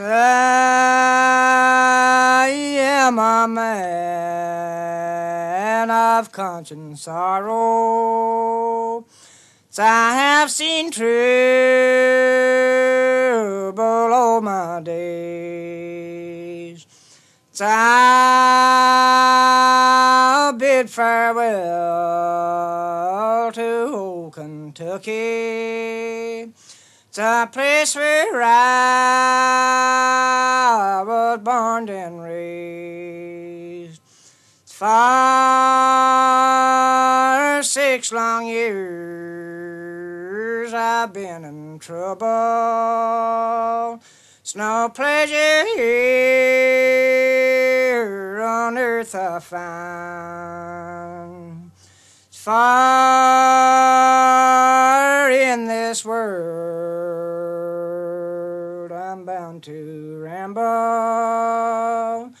I am a man of conscience sorrow. I have seen trouble all my days. I bid farewell to old Kentucky, the place where I was born and raised. For 6 long years I've been in trouble. It's no pleasure here on earth I find. It's far in this world I'm bound to ramble.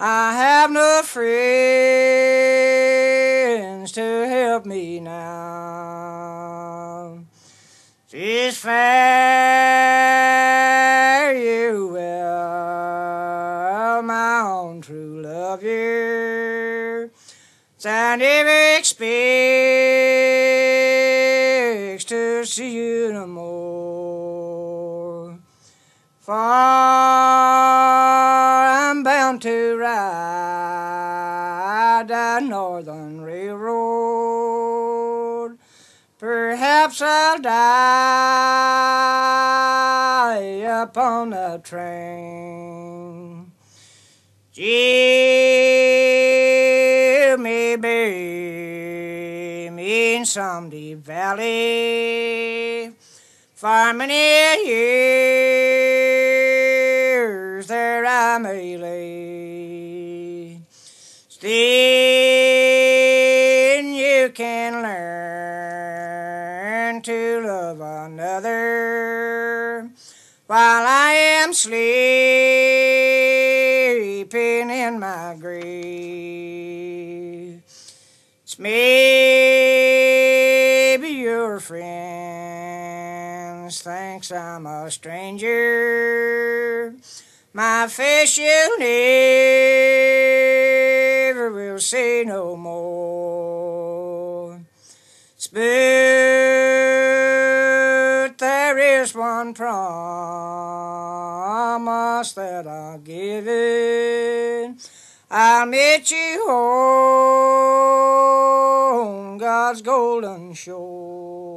I have no friends to help me now. It's fare you well, my own true love here. I never expects to see you no more. For I'm bound to ride a northern railroad. Perhaps I'll die upon a train. Jimmy bury me in some deep valley. For many years there I may lay. Then you can learn to love another while I am sleeping in my grave. It's maybe your friends thinks I'm a stranger. My face you never will see no more. But there is one promise that I'll give it. I'll meet you on God's golden shore.